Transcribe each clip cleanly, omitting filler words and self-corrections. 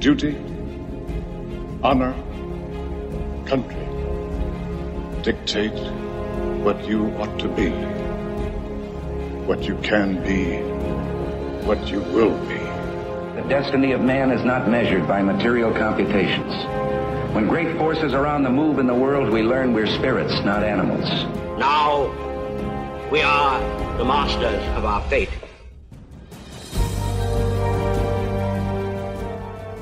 Duty, honor, country dictate what you ought to be, what you can be, what you will be. The destiny of man is not measured by material computations. When great forces are on the move in the world, we learn we're spirits, not animals. Now, we are the masters of our fate.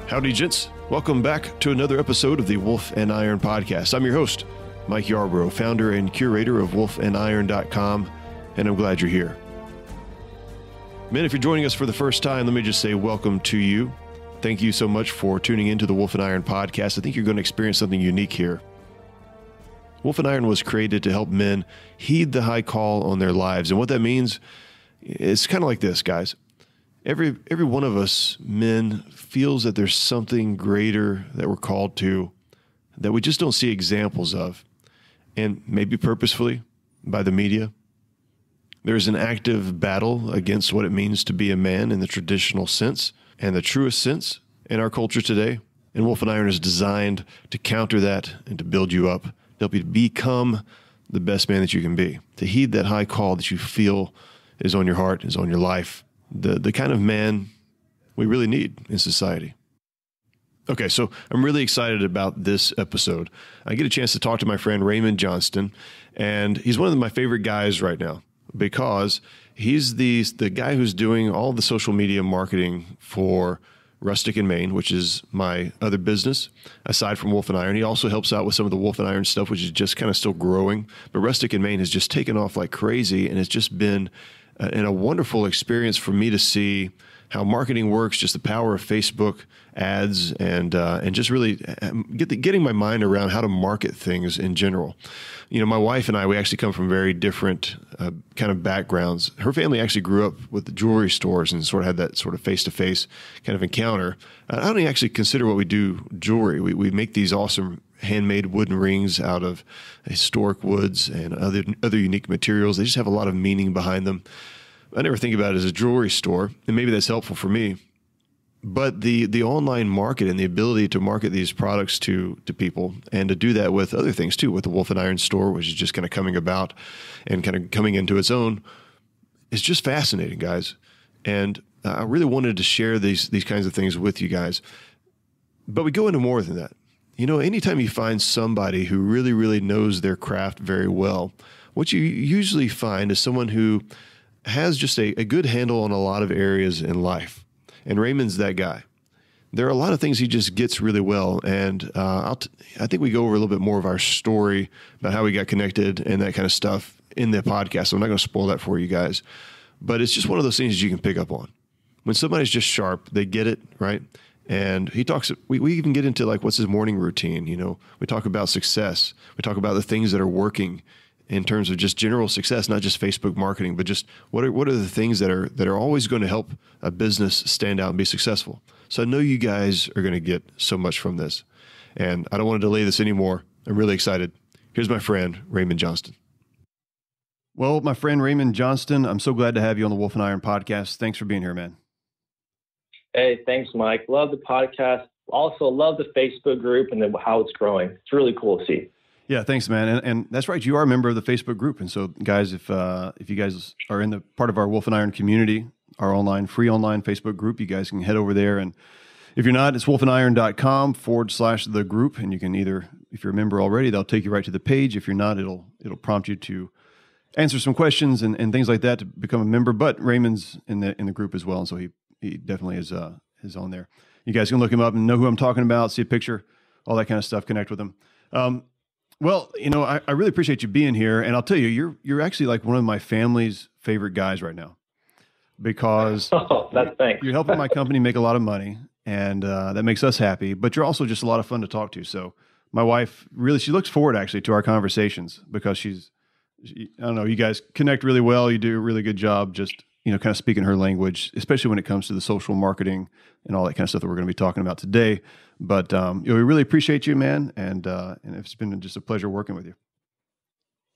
Howdy, gents. Welcome back to another episode of the Wolf and Iron podcast. I'm your host, Mike Yarbrough, founder and curator of WolfAndIron.com, and I'm glad you're here. Man, if you're joining us for the first time, let me just say welcome to you. Thank you so much for tuning into the Wolf and Iron podcast. I think you're going to experience something unique here. Wolf and Iron was created to help men heed the high call on their lives. And what that means is kind of like this, guys. Every one of us men feels that there's something greater that we're called to that we just don't see examples of. And maybe purposefully by the media. There's an active battle against what it means to be a man in the traditional sense and the truest sense in our culture today. And Wolf and Iron is designed to counter that and to build you up, to help you become the best man that you can be, to heed that high call that you feel is on your heart, is on your life, the kind of man we really need in society. Okay, so I'm really excited about this episode. I get a chance to talk to my friend Raymond Johnston, and he's one of my favorite guys right now, because he's the guy who's doing all the social media marketing for Rustic and Main, which is my other business, aside from Wolf and Iron. He also helps out with some of the Wolf and Iron stuff, which is just kind of still growing. But Rustic and Main has just taken off like crazy, and it's just been a wonderful experience for me to see how marketing works, just the power of Facebook ads, and just really getting my mind around how to market things in general. You know, my wife and I, we actually come from very different kind of backgrounds. Her family actually grew up with the jewelry stores and sort of had that sort of face-to-face kind of encounter. I don't actually consider what we do jewelry. We make these awesome handmade wooden rings out of historic woods and other unique materials. They just have a lot of meaning behind them. I never think about it as a jewelry store, and maybe that's helpful for me. But the online market and the ability to market these products to people, and to do that with other things too, with the Wolf and Iron store, which is just kind of coming about and kind of coming into its own, is just fascinating, guys. And I really wanted to share these kinds of things with you guys. But we go into more than that. You know, anytime you find somebody who really, really knows their craft very well, what you usually find is someone who has just a good handle on a lot of areas in life. And Raymond's that guy. There are a lot of things he just gets really well. And I think we go over a little bit more of our story about how we got connected and that kind of stuff in the podcast. So I'm not going to spoil that for you guys. But it's just one of those things you can pick up on. When somebody's just sharp, they get it, right? And he talks, we even get into like, what's his morning routine? You know, we talk about success. We talk about the things that are working in terms of just general success, not just Facebook marketing, but just what are the things that are always going to help a business stand out and be successful. So I know you guys are going to get so much from this, and I don't want to delay this anymore. I'm really excited. Here's my friend, Raymond Johnston. Well, my friend, Raymond Johnston, I'm so glad to have you on the Wolf and Iron podcast. Thanks for being here, man. Hey, thanks, Mike. Love the podcast. Also love the Facebook group and how it's growing. It's really cool to see. Yeah, thanks, man. And that's right. You are a member of the Facebook group. And so, guys, if you guys are in the part of our Wolf and Iron community, our free online Facebook group, you guys can head over there. And if you're not, it's wolfandiron.com/the group. And you can either, if you're a member already, they'll take you right to the page. If you're not, it'll prompt you to answer some questions and things like that to become a member. But Raymond's in the group as well. And so he definitely is on there. You guys can look him up and know who I'm talking about, see a picture, all that kind of stuff, connect with him. Well, you know, I really appreciate you being here, and I'll tell you, you're actually like one of my family's favorite guys right now, because you're helping my company make a lot of money, and that makes us happy. But you're also just a lot of fun to talk to. So my wife really, she looks forward actually to our conversations, because I don't know, you guys connect really well. You do a really good job, just kind of speaking her language, especially when it comes to the social marketing and all that kind of stuff that we're going to be talking about today. But we really appreciate you, man, and it's been just a pleasure working with you.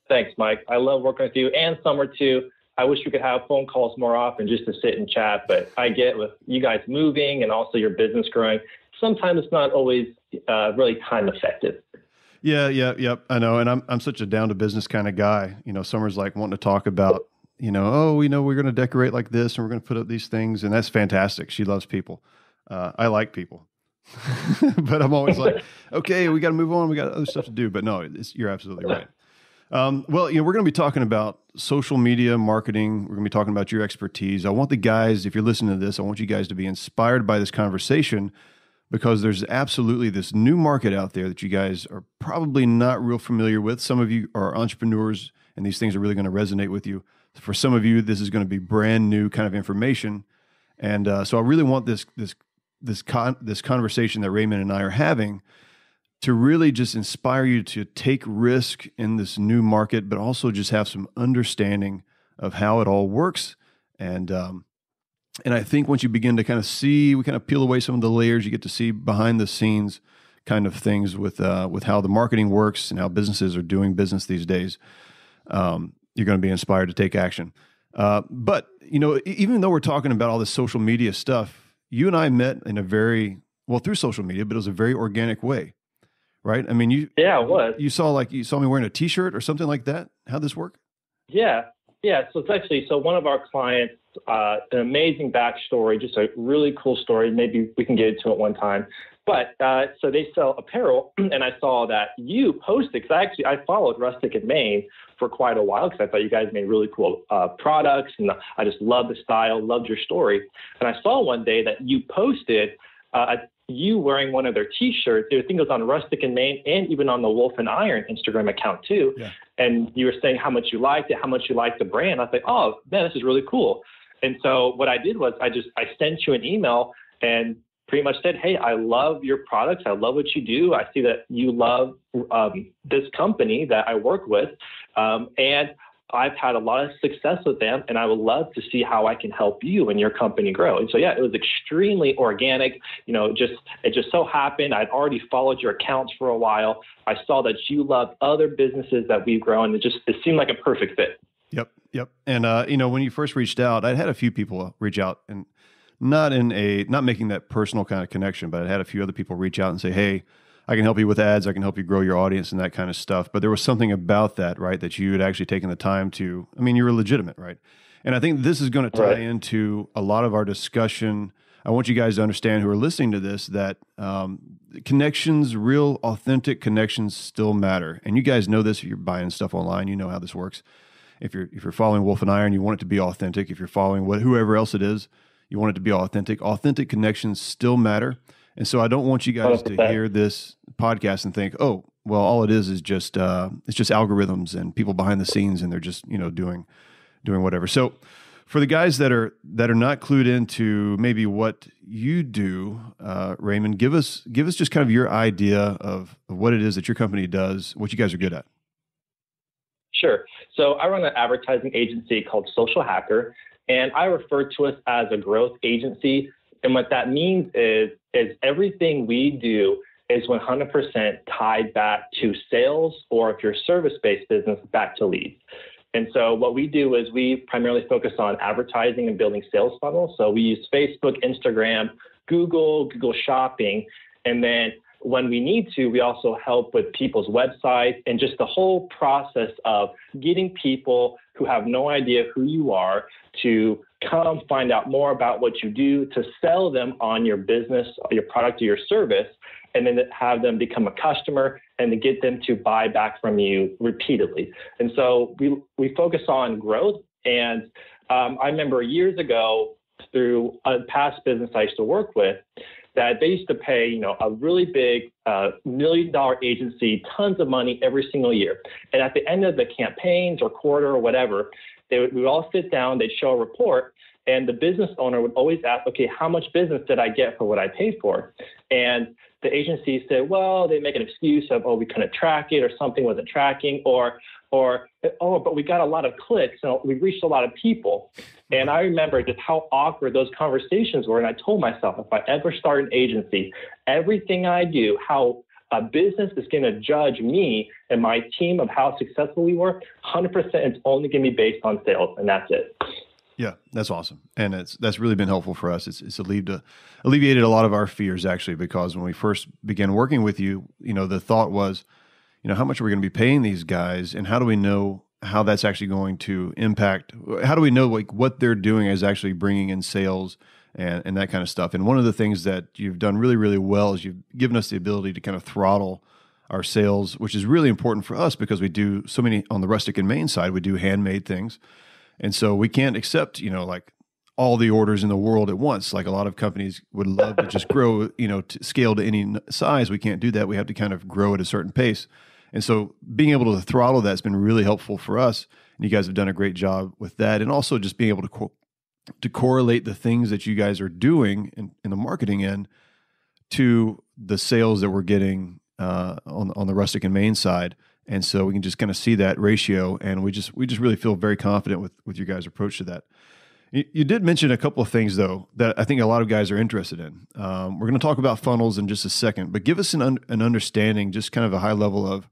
Thanks, Mike. I love working with you, and Summer too. I wish we could have phone calls more often just to sit and chat, but I get with you guys moving and also your business growing, sometimes not always really time effective. Yeah. I know. And I'm such a down to business kind of guy. You know, Summer's like wanting to talk about, you know, oh, you know, we're going to decorate like this and we're going to put up these things. And that's fantastic. She loves people. I like people, but I'm always like, okay, we got to move on. We got other stuff to do, but no, you're absolutely right. Well, you know, we're going to be talking about social media marketing. We're going to be talking about your expertise. I want the guys, if you're listening to this, I want you guys to be inspired by this conversation, because there's absolutely this new market out there that you guys are probably not real familiar with. Some of you are entrepreneurs, and these things are really going to resonate with you. For some of you, this is going to be brand new kind of information. And so I really want this conversation that Raymond and I are having to really just inspire you to take risk in this new market, but also just have some understanding of how it all works. And I think once you begin to kind of see, we kind of peel away some of the layers, you get to see behind the scenes kind of things with how the marketing works and how businesses are doing business these days. You're going to be inspired to take action. But, you know, even though we're talking about all this social media stuff, you and I met in a very, well, through social media, but it was a very organic way, right? I mean, you saw me wearing a t-shirt or something like that. How'd this work? Yeah. So it's actually, so one of our clients, an amazing backstory, just a really cool story. Maybe we can get into it one time. But so they sell apparel, and I saw that you posted, because I followed Rustic and Main for quite a while, because I thought you guys made really cool products, and I just loved the style, loved your story. And I saw one day that you posted you wearing one of their t-shirts. I think it was on Rustic and Main and even on the Wolf and Iron Instagram account too. Yeah. And you were saying how much you liked it, how much you liked the brand. I was like, oh man, this is really cool. And so what I did was I sent you an email and pretty much said, hey, I love your products. I love what you do. I see that you love this company that I work with. And I've had a lot of success with them, and I would love to see how I can help you and your company grow. And so, yeah, it was extremely organic. You know, it just so happened. I'd already followed your accounts for a while. I saw that you loved other businesses that we've grown. It seemed like a perfect fit. Yep. And, you know, when you first reached out, I'd had a few people reach out, and not making that personal kind of connection, but I'd had a few other people reach out and say, hey, I can help you with ads. I can help you grow your audience and that kind of stuff. But there was something about that, right? That you had actually taken the time to, I mean, you were legitimate, right? And I think this is going to tie into a lot of our discussion. I want you guys to understand, who are listening to this, that connections, real authentic connections, still matter. And you guys know this. If you're buying stuff online, you know how this works. If you're following Wolf and Iron, you want it to be authentic. If you're following whoever else it is, you want it to be authentic. Authentic connections still matter. And so I don't want you guys 100%. To hear this podcast and think, oh, well, all it is just it's just algorithms and people behind the scenes, and they're just, you know, doing whatever. So for the guys that are not clued into maybe what you do, Raymond, give us just kind of your idea of what it is that your company does, what you guys are good at. Sure. So I run an advertising agency called Social Hacker, and I refer to us as a growth agency. And what that means is everything we do is 100% tied back to sales, or if you're a service-based business, back to leads. And so what we do is we primarily focus on advertising and building sales funnels. So we use Facebook, Instagram, Google Shopping. And then when we need to, we also help with people's websites and just the whole process of getting people who have no idea who you are to come find out more about what you do, to sell them on your business, your product, or your service, and then have them become a customer and to get them to buy back from you repeatedly. And so we focus on growth. And I remember years ago through a past business I used to work with, that they used to pay, you know, a really big $1 million agency tons of money every single year. And at the end of the campaigns or quarter or whatever, we would all sit down, they'd show a report, and the business owner would always ask, okay, how much business did I get for what I paid for? And the agency said, well, they make an excuse of, oh, we couldn't track it, or something wasn't tracking, or oh, but we got a lot of clicks, so we reached a lot of people. And I remember just how awkward those conversations were. And I told myself, if I ever start an agency, everything I do, how a business is going to judge me and my team of how successful we were, 100%, it's only going to be based on sales, and that's it. Yeah, that's awesome. And that's really been helpful for us. It's alleviated a lot of our fears, actually, because when we first began working with you, the thought was, how much are we going to be paying these guys, and how do we know how that's actually going to impact? How do we know what they're doing is actually bringing in sales and that kind of stuff? And one of the things that you've done really, really well is you've given us the ability to kind of throttle our sales, which is really important for us because we do so many on the Rustic and Main side. We do handmade things. And so we can't accept, all the orders in the world at once. Like a lot of companies would love to just grow, to scale to any size. We can't do that. We have to kind of grow at a certain pace. And so being able to throttle that's been really helpful for us. And you guys have done a great job with that. And also just being able to correlate the things that you guys are doing in the marketing end to the sales that we're getting on the Rustic and Main side. And so we can just kind of see that ratio. And we just really feel very confident with your guys' approach to that. You did mention a couple of things, though, that I think a lot of guys are interested in. We're going to talk about funnels in just a second, but give us an understanding, just kind of a high level of,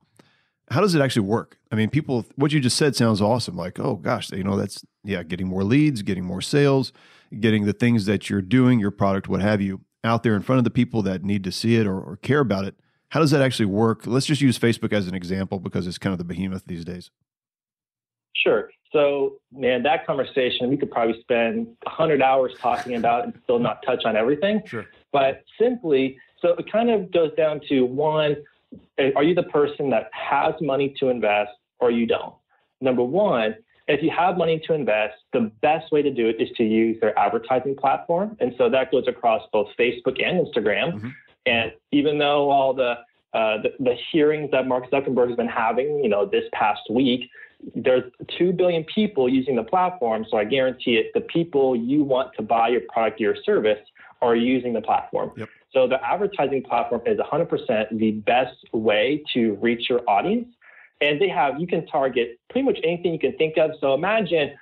how does it actually work? I mean, people, what you just said sounds awesome. Like, oh gosh, that's, yeah, getting more leads, getting more sales, getting the things that you're doing, your product, what have you, out there in front of the people that need to see it or care about it. How does that actually work? Let's just use Facebook as an example because it's kind of the behemoth these days. Sure. So, man, that conversation, we could probably spend 100 hours talking about and still not touch on everything. Sure. But simply, so it kind of goes down to one, are you the person that has money to invest or you don't? Number one, if you have money to invest, the best way to do it is to use their advertising platform. And so that goes across both Facebook and Instagram. Mm-hmm. And even though all the hearings that Mark Zuckerberg has been having, this past week, there's 2 billion people using the platform. So I guarantee it, the people you want to buy your product or your service are using the platform. Yep. So the advertising platform is 100% the best way to reach your audience. And you can target pretty much anything you can think of. So imagine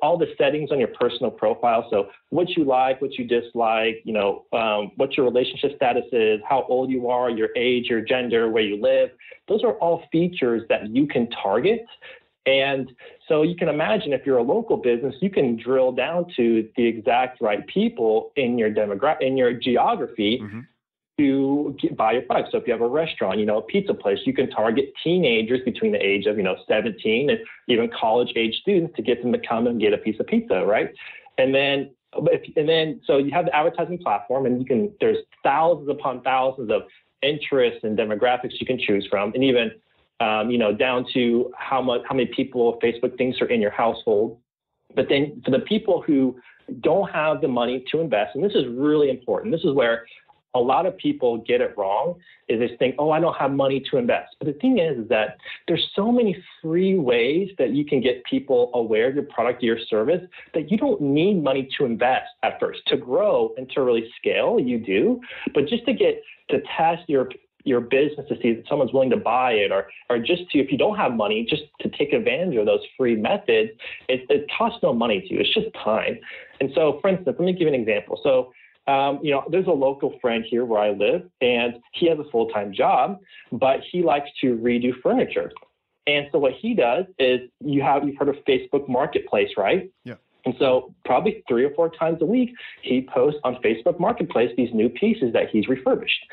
all the settings on your personal profile. So what you like, what you dislike, what your relationship status is, how old you are, your age, your gender, where you live. Those are all features that you can target. And so you can imagine if you're a local business, you can drill down to the exact right people in your geography. Mm-hmm. Buy your product. So if you have a restaurant, a pizza place, you can target teenagers between the age of, 17 and even college age students to get them to come and get a piece of pizza, right? So you have the advertising platform, and there's thousands upon thousands of interests and demographics you can choose from, and even down to how many people Facebook thinks are in your household. But then for the people who don't have the money to invest, and this is really important, this is where a lot of people get it wrong, is they think, oh, I don't have money to invest. But the thing is that there's so many free ways that you can get people aware of your product or your service that you don't need money to invest at first. To grow and to really scale, you do. But just to test your business to see that someone's willing to buy it, or just to, if you don't have money, just to take advantage of those free methods, it costs no money to you. It's just time. And so, for instance, let me give you an example. So, there's a local friend here where I live, and he has a full-time job, but he likes to redo furniture. And so what he does is, you've heard of Facebook Marketplace, right? Yeah. And so probably 3 or 4 times a week, he posts on Facebook Marketplace these new pieces that he's refurbished.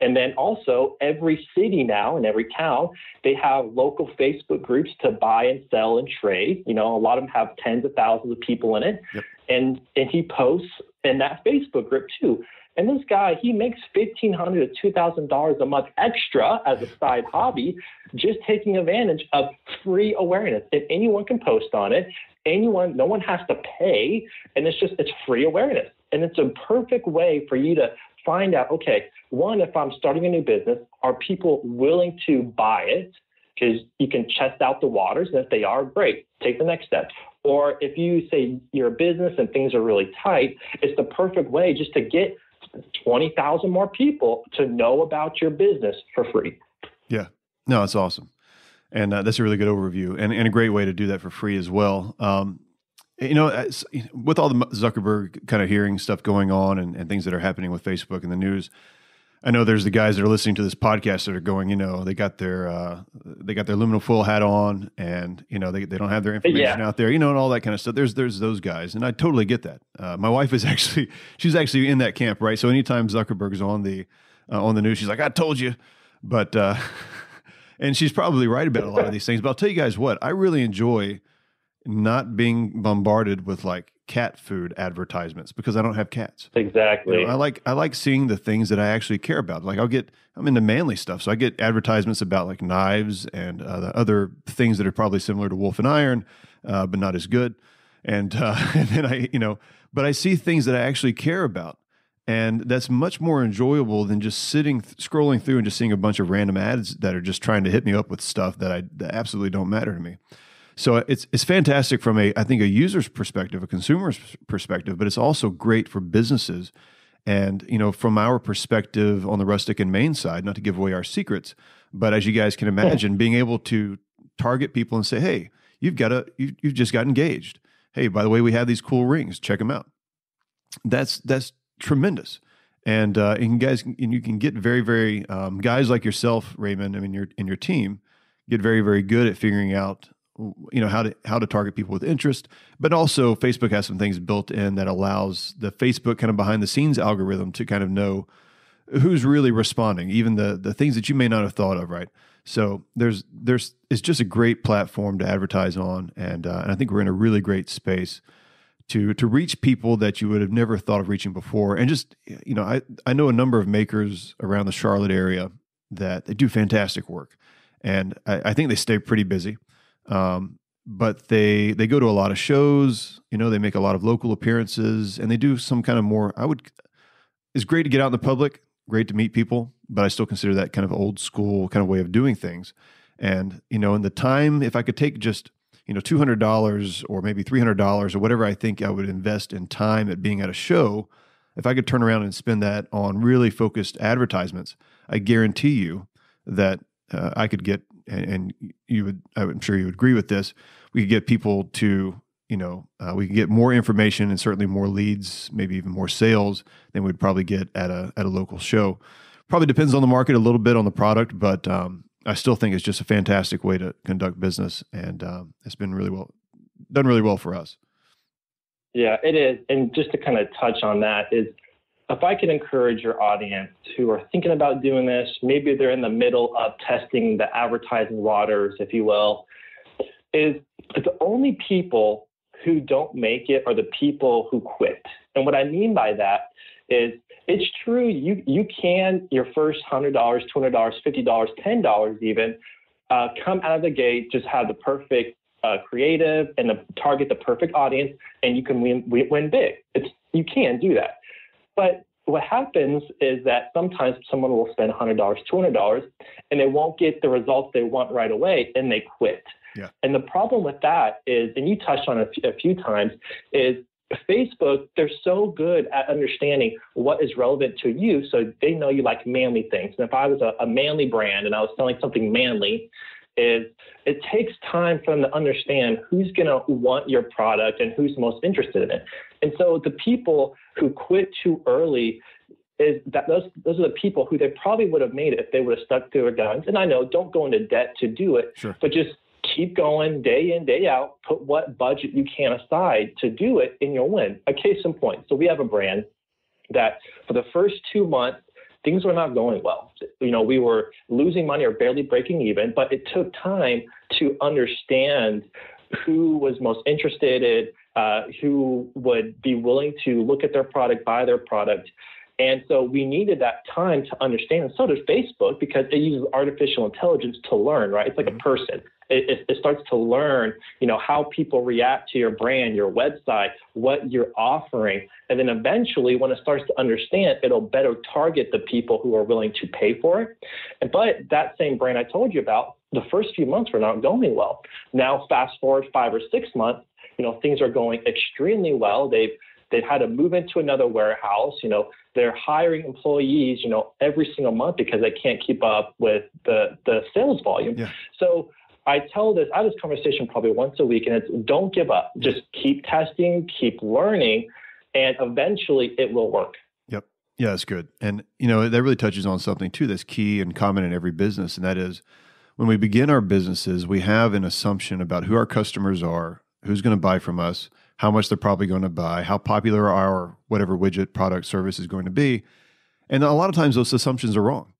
And then also every city now and every town, they have local Facebook groups to buy and sell and trade. A lot of them have tens of thousands of people in it. Yep. And he posts in that Facebook group too. And this guy, he makes $1,500 to $2,000 a month extra as a side hobby, just taking advantage of free awareness. If anyone can post on it, no one has to pay. And it's free awareness. And it's a perfect way for you to find out, okay, one, if I'm starting a new business, are people willing to buy it? Because you can test out the waters, and if they are, great, take the next step. Or if you say you're a business and things are really tight, it's the perfect way just to get 20,000 more people to know about your business for free. Yeah, no, that's awesome. And that's a really good overview and a great way to do that for free as well. With all the Zuckerberg kind of hearing stuff going on and things that are happening with Facebook and the news, I know there's the guys that are listening to this podcast that are going, you know, they got their aluminum foil hat on, and you know they don't have their information out there, you know, and all that kind of stuff. There's those guys, and I totally get that. My wife is actually she's in that camp, right? So anytime Zuckerberg's on the news, she's like, "I told you," but and she's probably right about a lot of these things. But I'll tell you guys what, I really enjoy not being bombarded with like cat food advertisements because I don't have cats. Exactly. You know, I like seeing the things that I actually care about. Like I'm into manly stuff, so I get advertisements about like knives and the other things that are probably similar to Wolf and Iron, but not as good. And then but I see things that I actually care about, and that's much more enjoyable than just sitting scrolling through and just seeing a bunch of random ads that are just trying to hit me up with stuff that that absolutely don't matter to me. So it's fantastic from I think a user's perspective, a consumer's perspective, but it's also great for businesses. And, you know, from our perspective on the Rustic and Main side, not to give away our secrets, but as you guys can imagine, being able to target people and say, hey, you've just got engaged. Hey, by the way, we have these cool rings, check them out. That's tremendous. And you can get very, very, guys like yourself, Raymond, I mean, your team get very, very good at figuring out, you know, how to target people with interest, but also Facebook has some things built in that allows the Facebook kind of behind the scenes algorithm to kind of know who's really responding, even the things that you may not have thought of, right? So it's just a great platform to advertise on, and I think we're in a really great space to reach people that you would have never thought of reaching before. And just, you know, I know a number of makers around the Charlotte area that they do fantastic work, and I think they stay pretty busy. But they go to a lot of shows, you know, they make a lot of local appearances, and they do some kind of more, it's great to get out in the public, great to meet people, but I still consider that kind of old school kind of way of doing things. And, you know, in the time, if I could take just, you know, $200 or maybe $300 or whatever I think I would invest in time at being at a show, if I could turn around and spend that on really focused advertisements, I guarantee you that I could get, and I'm sure you would agree with this, we could get people to, you know, we could get more information and certainly more leads, maybe even more sales than we'd probably get at a local show. Probably depends on the market a little bit, on the product, but I still think it's just a fantastic way to conduct business, and it's been done really well for us. Yeah, it is. And just to kind of touch on that is, if I could encourage your audience who are thinking about doing this, maybe they're in the middle of testing the advertising waters, if you will, is the only people who don't make it are the people who quit. And what I mean by that is it's true. You can, your first $100, $200, $50, $10 even, come out of the gate, just have the perfect creative and target the perfect audience, and you can win big. You can do that. But what happens is that sometimes someone will spend $100, $200, and they won't get the results they want right away, and they quit. Yeah. And the problem with that is, and you touched on a few times, is Facebook, they're so good at understanding what is relevant to you, so they know you like manly things. And if I was a manly brand and I was selling something manly, is it takes time for them to understand who's going to want your product and who's most interested in it. And so the people who quit too early is that those are the people who they probably would have made it if they would have stuck to their guns. And I know, don't go into debt to do it, sure, but just keep going day in, day out, put what budget you can aside to do it, and you'll win. A case in point. So we have a brand that for the first 2 months, things were not going well. You know, we were losing money or barely breaking even, but it took time to understand who was most interested, who would be willing to look at their product, buy their product. And so we needed that time to understand. And so does Facebook, because it uses artificial intelligence to learn, right? It's like a person. It starts to learn, you know, how people react to your brand, your website, what you're offering. And then eventually when it starts to understand, it'll better target the people who are willing to pay for it. But that same brand I told you about, the first few months were not going well. Now, fast forward 5 or 6 months, you know, things are going extremely well. They've had to move into another warehouse. You know, they're hiring employees, you know, every single month because they can't keep up with the sales volume. Yeah. So I have this conversation probably once a week, and it's don't give up. Just keep testing, keep learning, and eventually it will work. Yep. Yeah, that's good. And, you know, that really touches on something too that's key and common in every business. And that is when we begin our businesses, we have an assumption about who our customers are, who's going to buy from us, how much they're probably going to buy, how popular our whatever widget, product, service is going to be. And a lot of times those assumptions are wrong.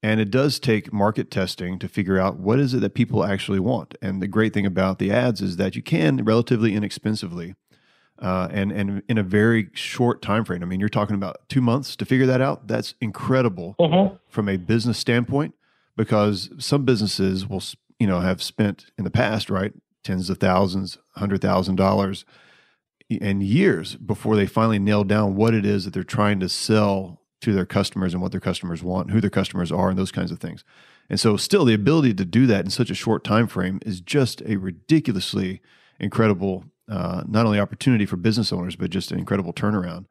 And it does take market testing to figure out what is it that people actually want. And the great thing about the ads is that you can relatively inexpensively and in a very short time frame. I mean, you're talking about 2 months to figure that out. That's incredible from a business standpoint, because some businesses will, you know, have spent in the past, right, tens of thousands, $100,000 and years before they finally nail down what it is that they're trying to sell to their customers and what their customers want, who their customers are, and those kinds of things. And so still the ability to do that in such a short time frame is just a ridiculously incredible, not only opportunity for business owners, but just an incredible turnaround.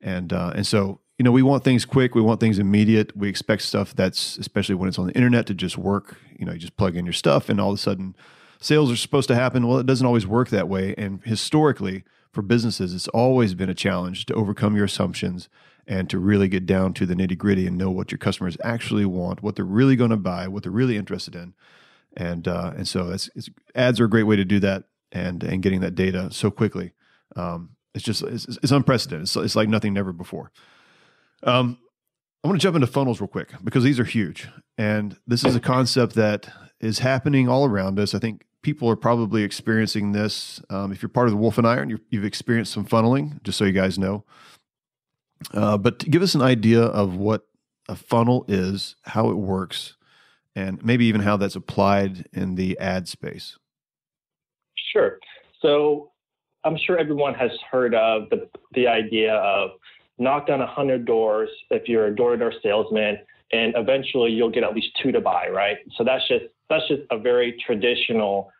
And so, you know, we want things quick, we want things immediate, we expect stuff that's, especially when it's on the internet, to just work. You know, you just plug in your stuff and all of a sudden sales are supposed to happen. Well, it doesn't always work that way. And historically for businesses, it's always been a challenge to overcome your assumptions and to really get down to the nitty-gritty and know what your customers actually want, what they're really going to buy, what they're really interested in. And so it's, ads are a great way to do that, and getting that data so quickly. It's unprecedented. It's like nothing never before. I want to jump into funnels real quick because these are huge. And this is a concept that is happening all around us. I think people are probably experiencing this. If you're part of the Wolf and Iron, you've experienced some funneling, just so you guys know. But to give us an idea of what a funnel is, how it works, and maybe even how that's applied in the ad space. Sure. So I'm sure everyone has heard of the idea of knock on 100 doors if you're a door-to-door salesman, and eventually you'll get at least 2 to buy, right? So that's just a very traditional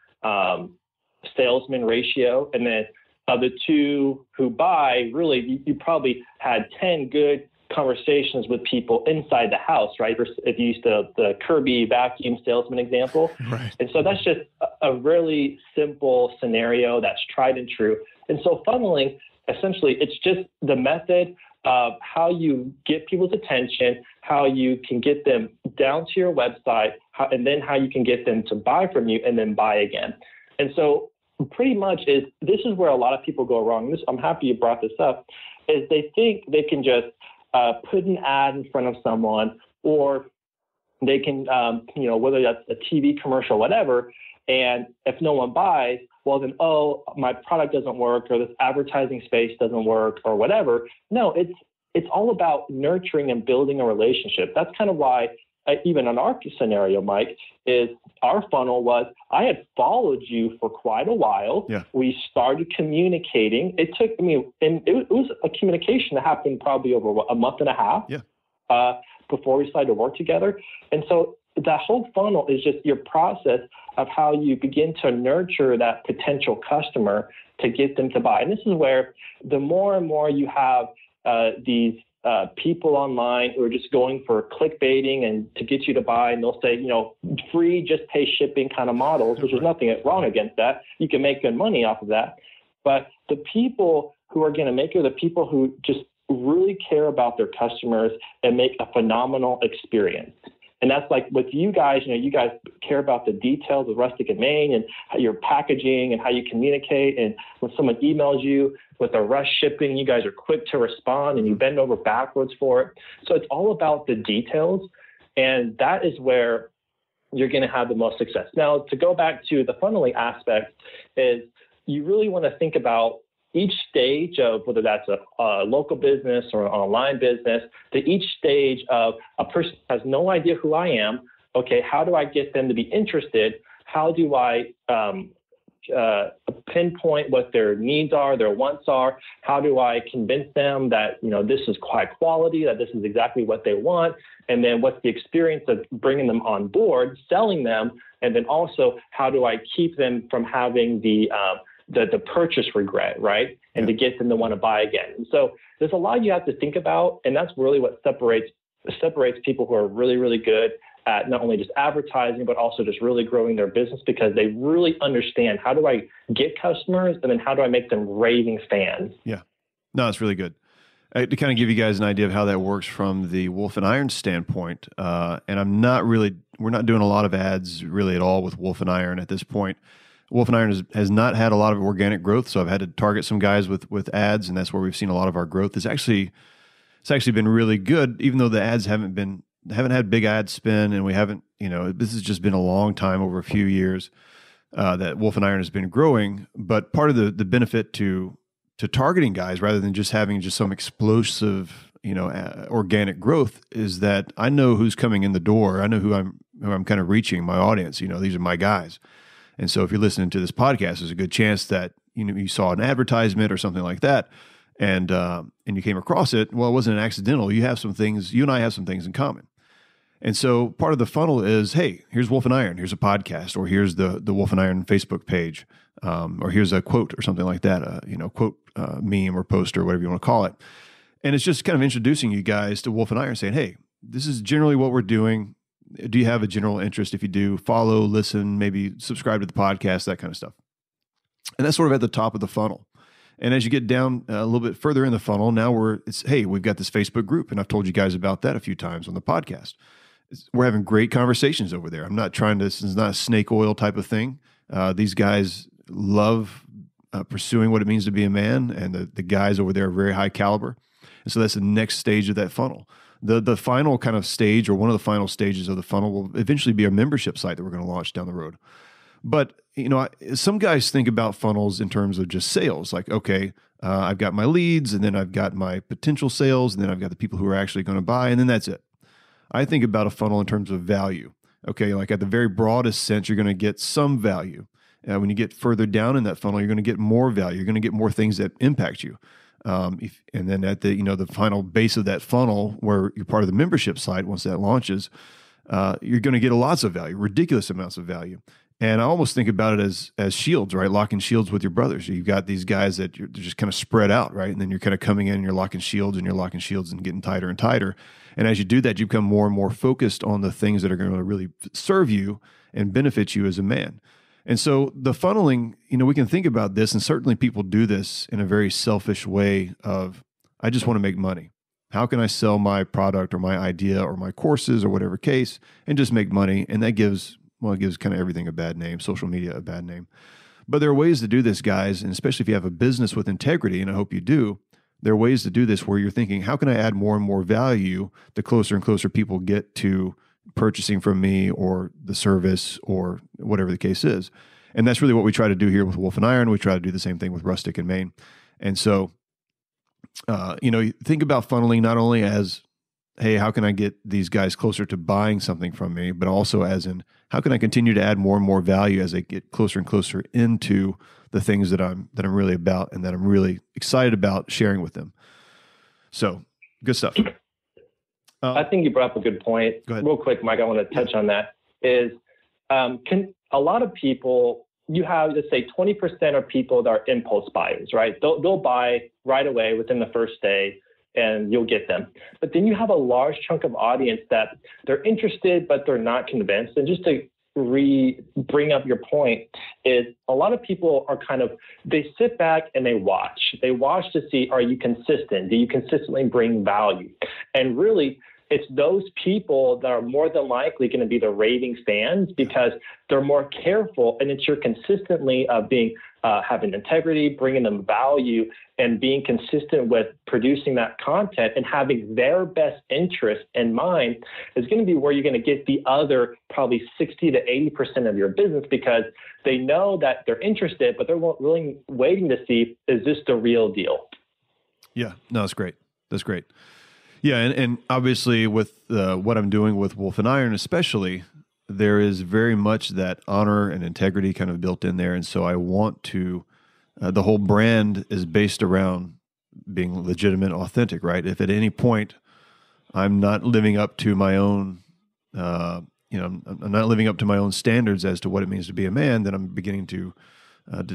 salesman ratio. And then of the 2 who buy, really, you probably had 10 good conversations with people inside the house, right? If you used the Kirby vacuum salesman example. Right. And so that's just a really simple scenario that's tried and true. And so funneling, essentially, it's just the method of how you get people's attention, how you can get them down to your website, and then how you can get them to buy from you and then buy again. And so pretty much this is where a lot of people go wrong. I'm happy you brought this up, is they think they can just put an ad in front of someone, or they can, you know, whether that's a TV commercial, whatever. And if no one buys, well then, oh, my product doesn't work, or this advertising space doesn't work, or whatever. No, it's all about nurturing and building a relationship. That's kind of why, even in our scenario, Mike, is our funnel was, I had followed you for quite a while. Yeah. We started communicating. It took me, and it was a communication that happened probably over a month and a half before we started to work together. And so that whole funnel is just your process of how you begin to nurture that potential customer to get them to buy. And this is where the more and more you have these people online who are just going for clickbaiting and to get you to buy, and they'll say, you know, free, just pay shipping kind of models, which is nothing wrong against that. You can make good money off of that. But the people who are going to make it are the people who just really care about their customers and make a phenomenal experience. And that's like with you guys, you know, you guys care about the details of Rustic and Main and your packaging and how you communicate. And when someone emails you with a rush shipping, you guys are quick to respond and you bend over backwards for it. So it's all about the details. And that is where you're going to have the most success. Now, to go back to the funneling aspect, is you really want to think about each stage of, whether that's a local business or an online business, to each stage of a person has no idea who I am. Okay, how do I get them to be interested? How do I pinpoint what their needs are, their wants are? How do I convince them that, you know, this is high quality, that this is exactly what they want? And then what's the experience of bringing them on board, selling them? And then also, how do I keep them from having the purchase regret, right? And to get them to want to buy again. And so there's a lot you have to think about. And that's really what separates people who are really, really good at not only just advertising, but also just really growing their business, because they really understand, how do I get customers? And then how do I make them raving fans? Yeah, no, it's really good. to kind of give you guys an idea of how that works from the Wolf and Iron standpoint, and we're not doing a lot of ads really at all with Wolf and Iron at this point. Wolf and Iron has not had a lot of organic growth, so I've had to target some guys with ads, and that's where we've seen a lot of our growth. It's actually been really good, even though the ads haven't had big ad spend, and we haven't, this has just been a long time over a few years that Wolf and Iron has been growing. But part of the benefit to targeting guys rather than just having some explosive, organic growth is that I know who's coming in the door. I know who I'm kind of reaching, my audience. These are my guys. And so if you're listening to this podcast, there's a good chance that you saw an advertisement or something like that, and you came across it. Well, it wasn't an accidental. You and I have some things in common. And so part of the funnel is, hey, here's Wolf and Iron, here's a podcast, or here's the Wolf and Iron Facebook page, or here's a quote or something like that, quote meme or post or whatever you want to call it. And it's just kind of introducing you guys to Wolf and Iron, saying, hey, this is generally what we're doing. Do you have a general interest? If you do, follow, listen, maybe subscribe to the podcast, that kind of stuff. And that's sort of at the top of the funnel. And as you get down a little bit further in the funnel, hey, we've got this Facebook group, and I've told you guys about that a few times on the podcast. We're having great conversations over there. This is not a snake oil type of thing. These guys love pursuing what it means to be a man, and the guys over there are very high caliber. And so that's the next stage of that funnel. The final kind of stage, or one of the final stages of the funnel, will eventually be a membership site that we're going to launch down the road. But, some guys think about funnels in terms of just sales. Like, okay, I've got my leads, and then I've got my potential sales, and then I've got the people who are actually going to buy, and then that's it. I think about a funnel in terms of value. Okay, like at the very broadest sense, you're going to get some value. When you get further down in that funnel, you're going to get more value. You're going to get more things that impact you. And then at the final base of that funnel, where you're part of the membership site, once that launches, you're going to get lots of value, ridiculous amounts of value. And I almost think about it as shields, right? Locking shields with your brothers. You've got these guys that they're just kind of spread out, right? And then you're kind of coming in and you're locking shields and getting tighter and tighter. And as you do that, you become more and more focused on the things that are going to really serve you and benefit you as a man. And so the funneling, we can think about this, and certainly people do this in a very selfish way of, I just want to make money. How can I sell my product or my idea or my courses or whatever case and just make money? And that gives kind of everything a bad name, social media a bad name. But there are ways to do this, guys, and especially if you have a business with integrity, and I hope you do, there are ways to do this where you're thinking, how can I add more and more value the closer and closer people get to purchasing from me or the service or whatever the case is. And that's really what we try to do here with Wolf and Iron. We try to do the same thing with Rustic and Main. And so, think about funneling not only as, hey, how can I get these guys closer to buying something from me, but also as in, how can I continue to add more and more value as I get closer and closer into the things that I'm really about and that I'm really excited about sharing with them. So, good stuff. I think you brought up a good point. Go ahead. Real quick, Mike, I want to touch on that. A lot of people, you have, let's say, 20% of people that are impulse buyers, right? They'll buy right away within the first day, and you'll get them. But then you have a large chunk of audience that they're interested, but they're not convinced. And just to bring up your point is a lot of people are kind of, they sit back and they watch to see, are you consistent? Do you consistently bring value? And really, it's those people that are more than likely going to be the raving fans because they're more careful, and it's your consistently having integrity, bringing them value, and being consistent with producing that content and having their best interest in mind is going to be where you're going to get the other probably 60 to 80% of your business, because they know that they're interested, but they're really waiting to see, is this the real deal? Yeah, no, that's great. That's great. Yeah, and obviously with what I'm doing with Wolf and Iron especially, there is very much that honor and integrity kind of built in there. And so I want to, the whole brand is based around being legitimate, authentic, right? If at any point I'm not living up to my own, I'm not living up to my own standards as to what it means to be a man, then I'm beginning to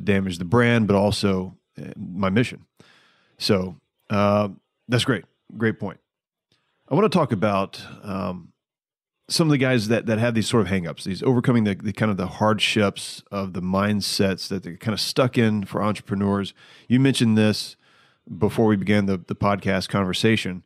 damage the brand, but also my mission. So that's great. Great point. I want to talk about some of the guys that have these sort of hangups, these overcoming the kind of the hardships of the mindsets that they're kind of stuck in for entrepreneurs. You mentioned this before we began the podcast conversation,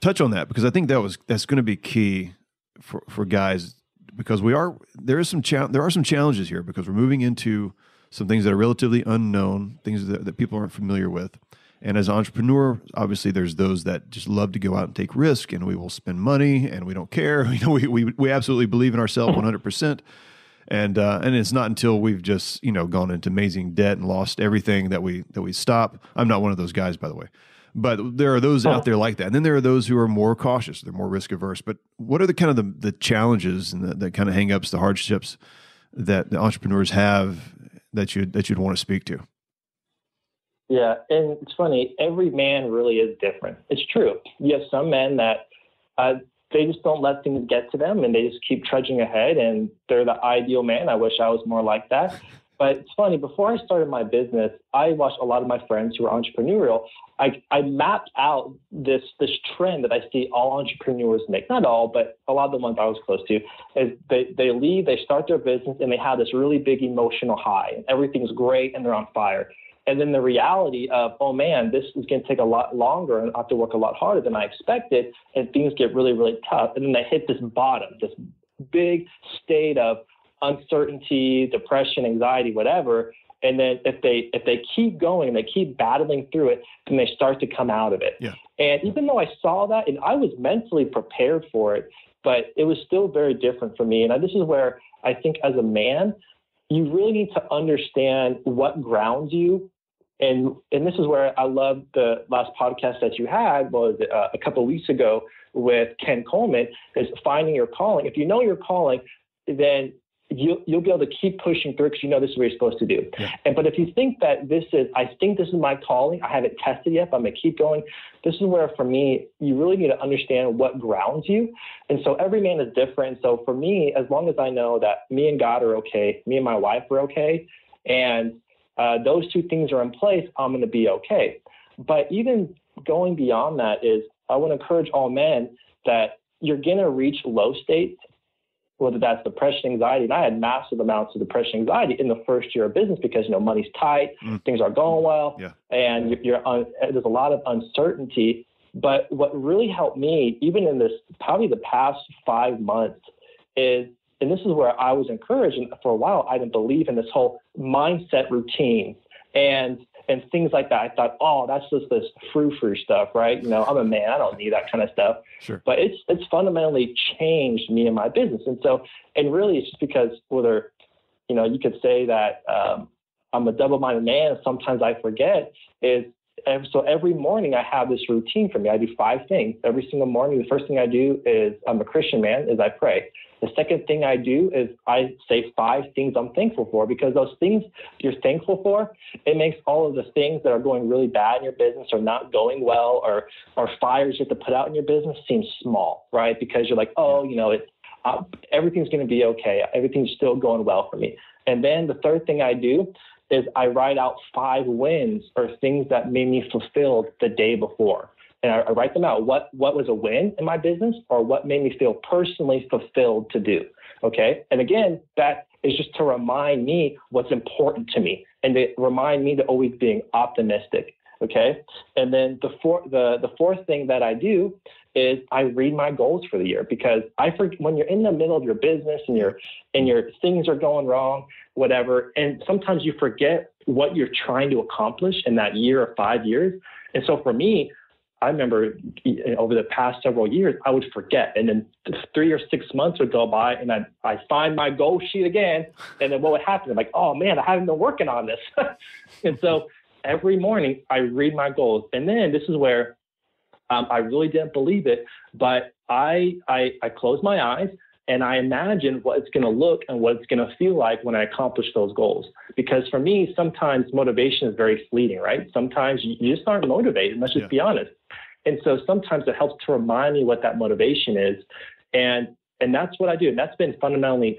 touch on that, because I think that's going to be key for guys, because there are some challenges here, because we're moving into some things that are relatively unknown, things that people aren't familiar with. And as an entrepreneur, obviously there's those that just love to go out and take risk, and we will spend money and we don't care. You know, we absolutely believe in ourselves 100%. And it's not until we've just, gone into amazing debt and lost everything that we stop. I'm not one of those guys, by the way, but there are those out there like that. And then there are those who are more cautious. They're more risk averse. But what are the kind of the challenges and the kind of hangups, the hardships that the entrepreneurs have that you'd want to speak to? Yeah. And it's funny, every man really is different. It's true. You have some men that, they just don't let things get to them, and they just keep trudging ahead, and they're the ideal man. I wish I was more like that. But it's funny, before I started my business, I watched a lot of my friends who were entrepreneurial. I mapped out this trend that I see all entrepreneurs make. Not all, but a lot of the ones I was close to, is they leave, they start their business, and they have this really big emotional high, and everything's great, and they're on fire. And then the reality of, oh man, this is going to take a lot longer, and I have to work a lot harder than I expected, and things get really, really tough. And then they hit this bottom, this big state of uncertainty, depression, anxiety, whatever. And then if they keep going and they keep battling through it, then they start to come out of it. Yeah. And even though I saw that, and I was mentally prepared for it, but it was still very different for me. And this is where I think as a man, you really need to understand what grounds you. And this is where I love the last podcast that you had was a couple of weeks ago with Ken Coleman, is finding your calling. If you know your calling, then you'll be able to keep pushing through, because you know this is what you're supposed to do. Yeah. But if you think that I think this is my calling, I haven't tested yet, but I'm going to keep going. This is where, for me, you really need to understand what grounds you. And so every man is different. So for me, as long as I know that me and God are okay, me and my wife are okay, and those two things are in place, I'm going to be okay. But even going beyond that is, I want to encourage all men that you're going to reach low states, whether that's depression, anxiety. And I had massive amounts of depression, anxiety in the first year of business, because, money's tight, things aren't going well. Yeah. And there's a lot of uncertainty. But what really helped me, even in this, probably the past 5 months, is, and this is where I was encouraged, and for a while, I didn't believe in this whole mindset routine and things like that. I thought, oh, that's just this frou-frou stuff, right? I'm a man, I don't need that kind of stuff. Sure. But it's fundamentally changed me and my business. And so, and really it's just because whether, you could say that I'm a double-minded man, sometimes I forget, so every morning I have this routine for me. I do 5 things every single morning. The first thing I do is, I'm a Christian man, is I pray. The second thing I do is I say 5 things I'm thankful for, because those things you're thankful for, it makes all of the things that are going really bad in your business or not going well or fires you have to put out in your business seem small, right? Because you're like, oh, everything's going to be okay. Everything's still going well for me. And then the third thing I do is I write out 5 wins or things that made me fulfilled the day before. And I write them out. What was a win in my business, or what made me feel personally fulfilled to do? Okay. And again, that is just to remind me what's important to me, and to remind me to always being optimistic. Okay. And then the fourth thing that I do is I read my goals for the year, because when you're in the middle of your business and your things are going wrong, whatever, and sometimes you forget what you're trying to accomplish in that year or 5 years. And so for me, I remember over the past several years, I would forget. And then 3 or 6 months would go by, and I'd find my goal sheet again. And then what would happen? I'm like, oh man, I haven't been working on this. And so every morning I read my goals. And then this is where I really didn't believe it, but I closed my eyes and I imagined what it's going to look and what it's going to feel like when I accomplish those goals. Because for me, sometimes motivation is very fleeting, right? Sometimes you just aren't motivated. Let's just be honest. And so sometimes it helps to remind me what that motivation is. And that's what I do. And that's been fundamentally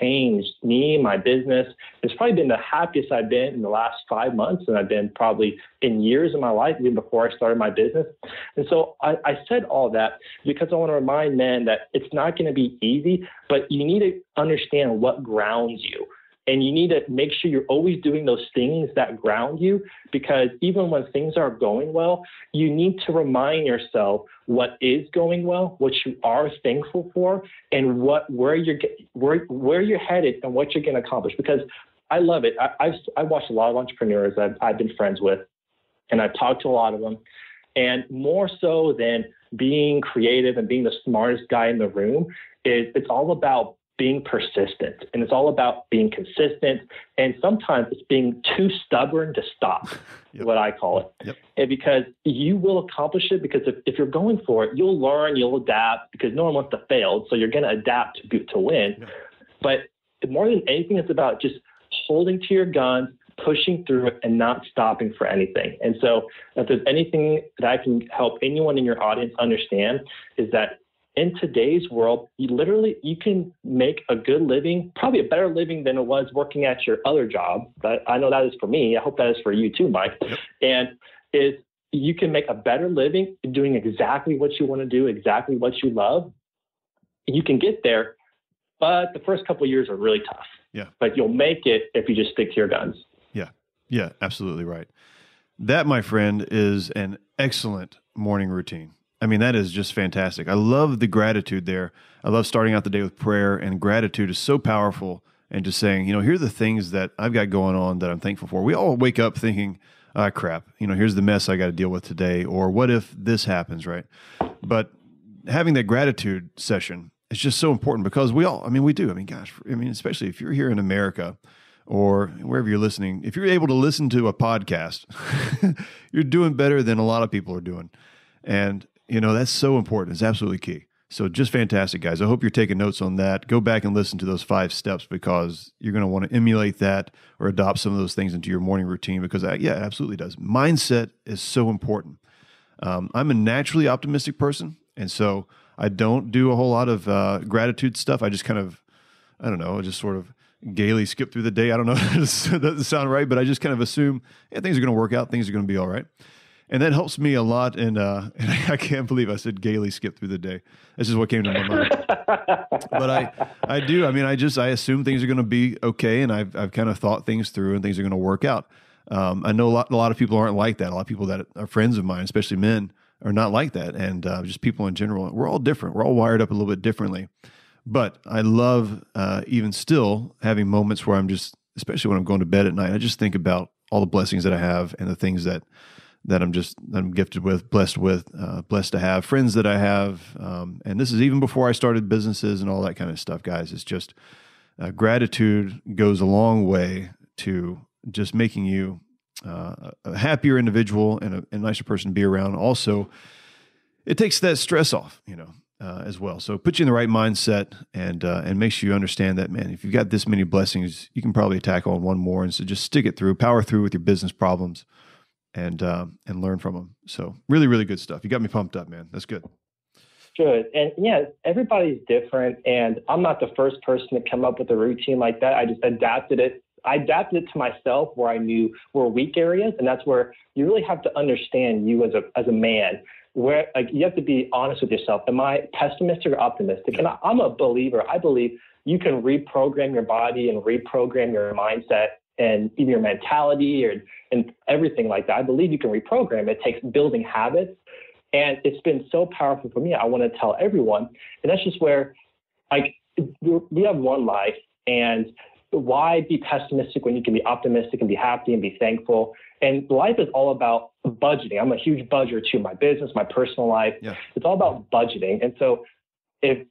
changed me, my business. It's probably been the happiest I've been in the last 5 months. And I've been probably in years of my life, even before I started my business. And so I said all that because I want to remind men that it's not going to be easy, but you need to understand what grounds you. And you need to make sure you're always doing those things that ground you, because even when things are going well, you need to remind yourself what is going well, what you are thankful for, and where you're headed and what you're going to accomplish. Because I love it. I've watched a lot of entrepreneurs I've been friends with, and I've talked to a lot of them. And more so than being creative and being the smartest guy in the room, it's all about being persistent, and it's all about being consistent. And sometimes it's being too stubborn to stop, yep. What I call it. Yep. And because you will accomplish it, because if you're going for it, you'll learn, you'll adapt, because no one wants to fail. So you're going to adapt to win. Yep. But more than anything, it's about just holding to your guns, pushing through it, and not stopping for anything. And so if there's anything that I can help anyone in your audience understand, is that in today's world, you can make a good living, probably a better living than it was working at your other job. I know that is for me. I hope that is for you too, Mike. Yep. And you can make a better living doing exactly what you want to do, exactly what you love. You can get there, but the first couple of years are really tough. Yeah. But you'll make it if you just stick to your guns. Yeah. Yeah, absolutely right. That, my friend, is an excellent morning routine. I mean, that is just fantastic. I love the gratitude there. I love starting out the day with prayer, and gratitude is so powerful, and just saying, here are the things that I've got going on that I'm thankful for. We all wake up thinking, ah, crap, here's the mess I got to deal with today, or what if this happens, right? But having that gratitude session is just so important, because especially if you're here in America, or wherever you're listening, if you're able to listen to a podcast, you're doing better than a lot of people are doing. And that's so important. It's absolutely key. So just fantastic, guys. I hope you're taking notes on that. Go back and listen to those 5 steps, because you're going to want to emulate that or adopt some of those things into your morning routine, because it absolutely does. Mindset is so important. I'm a naturally optimistic person, and so I don't do a whole lot of gratitude stuff. I just kind of, I don't know, just sort of gaily skip through the day. I don't know. It doesn't sound right, but I just kind of assume, things are going to work out. Things are going to be all right. And that helps me a lot. And I can't believe I said gaily skip through the day. This is what came to my mind. But I do. I mean, I assume things are going to be okay. And I've kind of thought things through, and things are going to work out. I know a lot of people aren't like that. A lot of people that are friends of mine, especially men, are not like that. And just people in general, we're all different. We're all wired up a little bit differently. But I love even still having moments where I'm just, especially when I'm going to bed at night, I just think about all the blessings that I have, and the things that I'm gifted with, blessed with, blessed to have, friends that I have. And this is even before I started businesses and all that kind of stuff, guys. It's just gratitude goes a long way to just making you a happier individual and a nicer person to be around. Also, it takes that stress off, as well. So put you in the right mindset, and make sure you understand that, man, if you've got this many blessings, you can probably tackle on one more. And so just stick it through, power through with your business problems, and learn from them. So really, really good stuff. You got me pumped up, man. That's good. Good. And yeah, everybody's different. And I'm not the first person to come up with a routine like that. I just adapted it. I adapted it to myself, where I knew were weak areas. And that's where you really have to understand you as a man, where you have to be honest with yourself. Am I pessimistic or optimistic? And I'm a believer. I believe you can reprogram your body and reprogram your mindset, and even your mentality and everything like that. I believe you can reprogram. It takes building habits. And it's been so powerful for me. I want to tell everyone. And that's just where we have one life. And why be pessimistic when you can be optimistic and be happy and be thankful? And life is all about budgeting. I'm a huge budgeter too. My business, my personal life. Yeah. It's all about budgeting. And so if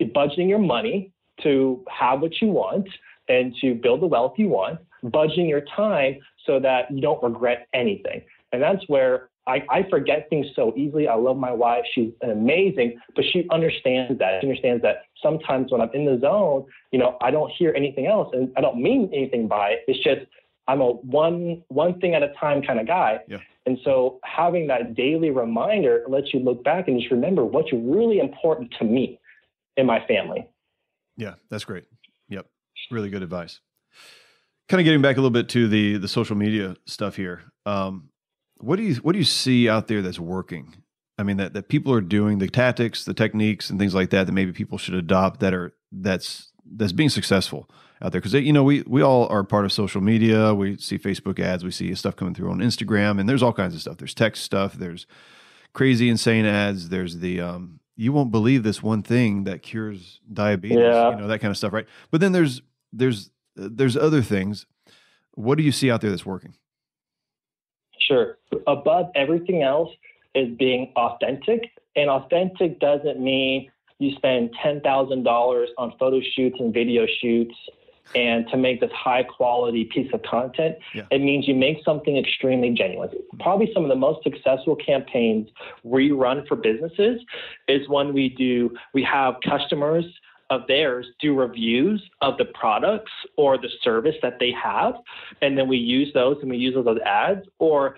budgeting your money to have what you want and to build the wealth you want, budgeting your time so that you don't regret anything. And that's where I forget things so easily. I love my wife. She's amazing, but she understands that. She understands that sometimes when I'm in the zone, I don't hear anything else, and I don't mean anything by it. It's just I'm a one thing at a time kind of guy. Yeah. And so having that daily reminder lets you look back and just remember what's really important to me and my family. Yeah, that's great. Yep. Really good advice. Kind of getting back a little bit to the social media stuff here. What do you see out there that's working? I mean, that people are doing, the tactics, the techniques, and things like that maybe people should adopt that's being successful. out there. Because, you know, we all are part of social media. We see Facebook ads. We see stuff coming through on Instagram. And there's all kinds of stuff. There's text stuff. There's crazy, insane ads. There's the, you won't believe this one thing that cures diabetes, you know, that kind of stuff, right? But then there's other things. What do you see out there that's working? Sure. Above everything else is being authentic. And authentic doesn't mean you spend $10,000 on photo shoots and video shoots and to make this high quality piece of content. Yeah. It means you make something extremely genuine. Probably some of the most successful campaigns we run for businesses is when we have customers of theirs do reviews of the products or the service that they have. And then we use those as ads, or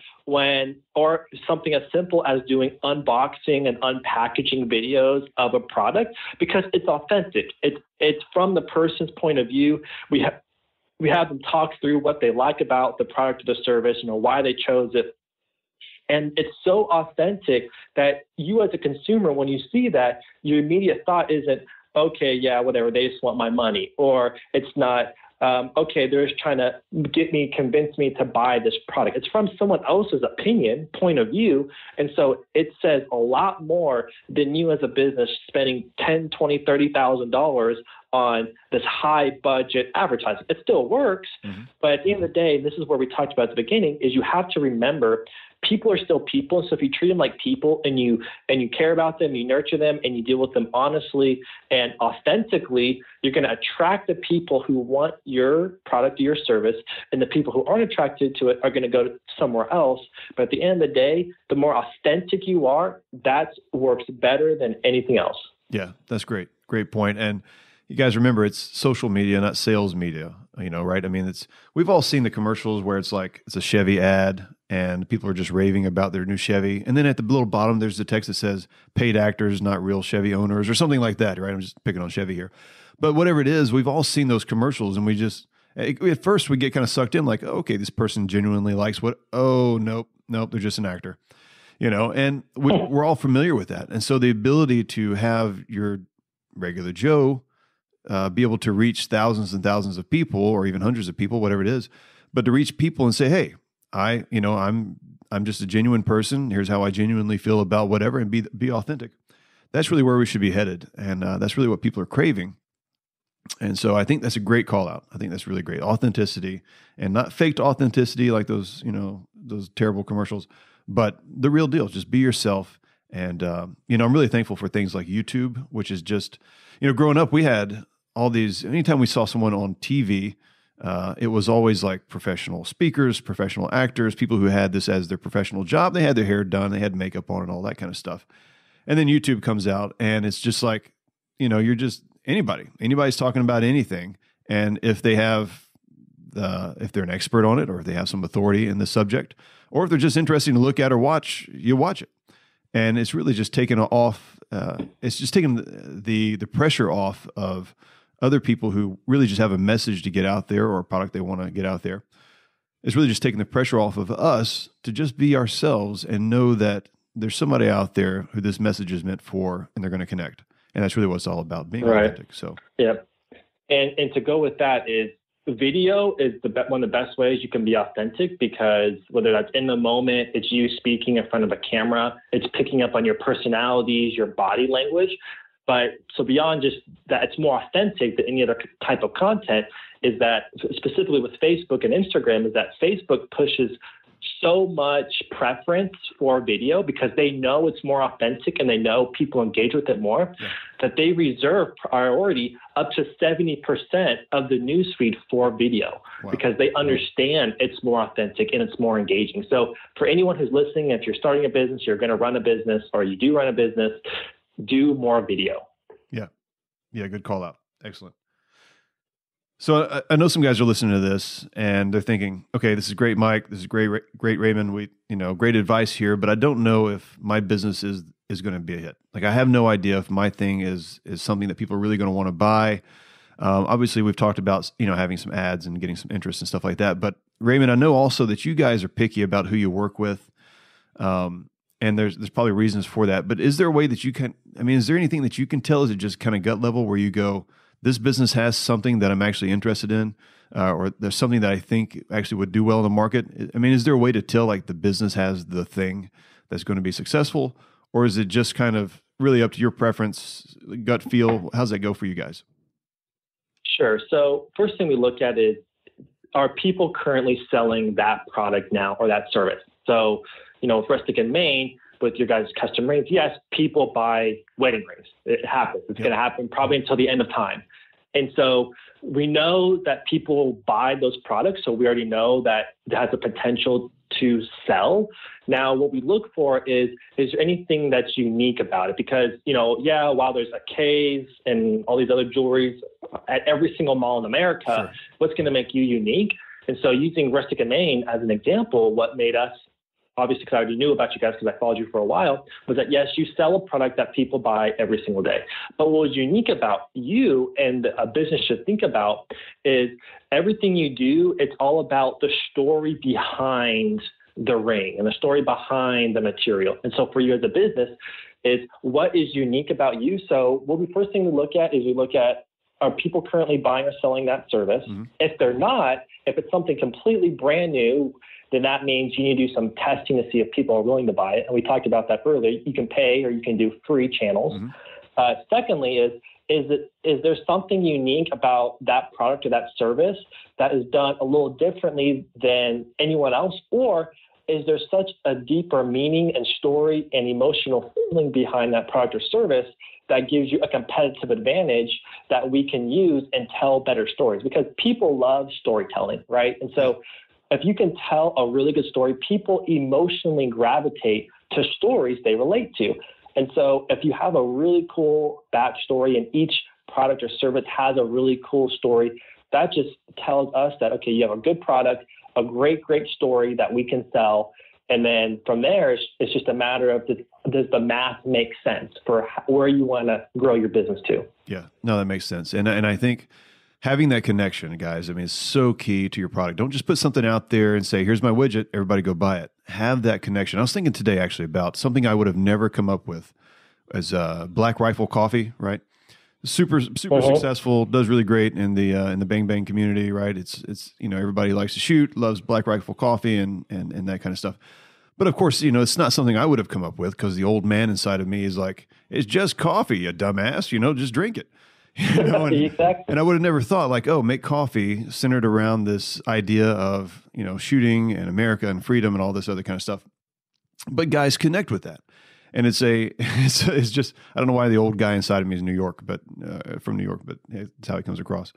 something as simple as doing unboxing and unpackaging videos of a product, because it's authentic. It's from the person's point of view. We have them talk through what they like about the product or the service, you know, why they chose it. And it's so authentic that you as a consumer, when you see that, your immediate thought isn't, okay, yeah, whatever, they just want my money. Or it's not, okay, they're just trying to convince me to buy this product. It's from someone else's opinion, point of view. And so it says a lot more than you as a business spending $10,000, $20,000, $30,000 on this high budget advertising. It still works, but at the end of the day, this is where we talked about at the beginning, is you have to remember people are still people. So if you treat them like people and you care about them, you nurture them, and you deal with them honestly and authentically, you're going to attract the people who want your product or your service, and the people who aren't attracted to it are going to go somewhere else. But at the end of the day, the more authentic you are, that works better than anything else. Yeah, that's great. Great point. And you guys remember, it's social media, not sales media, you know, right? I mean, we've all seen the commercials where it's like, it's a Chevy ad and people are just raving about their new Chevy. And then at the little bottom, there's the text that says paid actors, not real Chevy owners, or something like that, right? I'm just picking on Chevy here, but whatever it is, we've all seen those commercials, and at first we get kind of sucked in, like, oh, okay, this person genuinely likes nope, they're just an actor, you know, and we're all familiar with that. And so the ability to have your regular Joe be able to reach thousands and thousands of people, or even hundreds of people, whatever it is, but to reach people and say, hey, I'm just a genuine person. Here's how I genuinely feel about whatever, and be authentic. That's really where we should be headed. And that's really what people are craving. And so I think that's a great call out. I think that's really great. Authenticity, and not faked authenticity like those, you know, those terrible commercials, but the real deal. Just be yourself. And, you know, I'm really thankful for things like YouTube, which is just, you know, growing up, we had all these, anytime we saw someone on TV, it was always like professional speakers, professional actors, people who had this as their professional job. They had their hair done, they had makeup on, and all that kind of stuff. And then YouTube comes out, and it's just like, you know, you're just anybody's talking about anything. And if they have if they're an expert on it, or if they have some authority in the subject, or if they're just interesting to look at or watch, you watch it. And it's really just taken off. It's just taken the pressure off of other people who really just have a message to get out there, or a product they want to get out there. It's really just taking the pressure off of us to just be ourselves and know that there's somebody out there who this message is meant for, and they're going to connect. And that's really what it's all about, being authentic. So, yeah. And to go with that is, video is one of the best ways you can be authentic, because whether that's in the moment, it's you speaking in front of a camera, it's picking up on your personalities, your body language. But so beyond just that, it's more authentic than any other type of content, is that specifically with Facebook and Instagram, is that Facebook pushes so much preference for video because they know it's more authentic and they know people engage with it more, that they reserve priority up to 70% of the newsfeed for video, because they understand it's more authentic and it's more engaging. So for anyone who's listening, if you're starting a business, you're going to run a business, or you do run a business, do more video. Yeah. Yeah. Good call out. Excellent. So I know some guys are listening to this and they're thinking, okay, this is great, Mike. This is great, Raymond. Great advice here, but I don't know if my business is going to be a hit. Like, I have no idea if my thing is something that people are really going to want to buy. Obviously we've talked about, you know, having some ads and getting some interest and stuff like that. But Raymond, I know also that you guys are picky about who you work with. And there's probably reasons for that, but is there a way that you can, I mean, is there anything that you can tell? Is it just kind of gut level where you go, this business has something that I'm actually interested in, or there's something that I think actually would do well in the market? I mean, is there a way to tell like the business has the thing that's going to be successful, or is it just kind of really up to your preference, gut feel? How's that go for you guys? Sure. So first thing we look at is, are people currently selling that product now or that service? So, you know, with Rustic and Main, with your guys' custom rings, yes, people buy wedding rings. It happens. It's going to happen probably until the end of time. And so we know that people buy those products. So we already know that it has the potential to sell. Now, what we look for is there anything that's unique about it? Because, you know, yeah, while there's a K's and all these other jewelries at every single mall in America, what's going to make you unique? And so using Rustic and Main as an example, what made us, obviously, because I already knew about you guys because I followed you for a while, was that, yes, you sell a product that people buy every single day. But what was unique about you and a business should think about is everything you do, it's all about the story behind the ring and the story behind the material. And so for you as a business, is what is unique about you? So what the first thing we look at is we look at, are people currently buying or selling that service? Mm-hmm. If they're not, if it's something completely brand new, then that means you need to do some testing to see if people are willing to buy it. And we talked about that earlier. You can pay or you can do free channels. Mm-hmm. Secondly is there something unique about that product or that service that is done a little differently than anyone else? Or is there such a deeper meaning and story and emotional feeling behind that product or service that gives you a competitive advantage that we can use and tell better stories? Because people love storytelling, right? And so if you can tell a really good story, people emotionally gravitate to stories they relate to. And so if you have a really cool backstory and each product or service has a really cool story, that just tells us that, okay, you have a good product, a great, great story that we can sell. And then from there, it's just a matter of does the math make sense for where you want to grow your business to? Yeah, no, that makes sense. And I think having that connection, guys, I mean, it's so key to your product. Don't just put something out there and say, here's my widget, everybody go buy it. Have that connection. I was thinking today actually about something I would have never come up with as Black Rifle Coffee, right? Super successful, does really great in the Bang Bang community, right? It's you know, everybody likes to shoot, loves Black Rifle Coffee and that kind of stuff. But of course, you know, it's not something I would have come up with because the old man inside of me is like, it's just coffee, you dumbass, you know, just drink it. You know, and, exactly. And I would have never thought like, oh, make coffee centered around this idea of, you know, shooting and America and freedom and all this other kind of stuff. But guys, connect with that. And it's just, I don't know why the old guy inside of me is New York, but from New York, but it's how he comes across.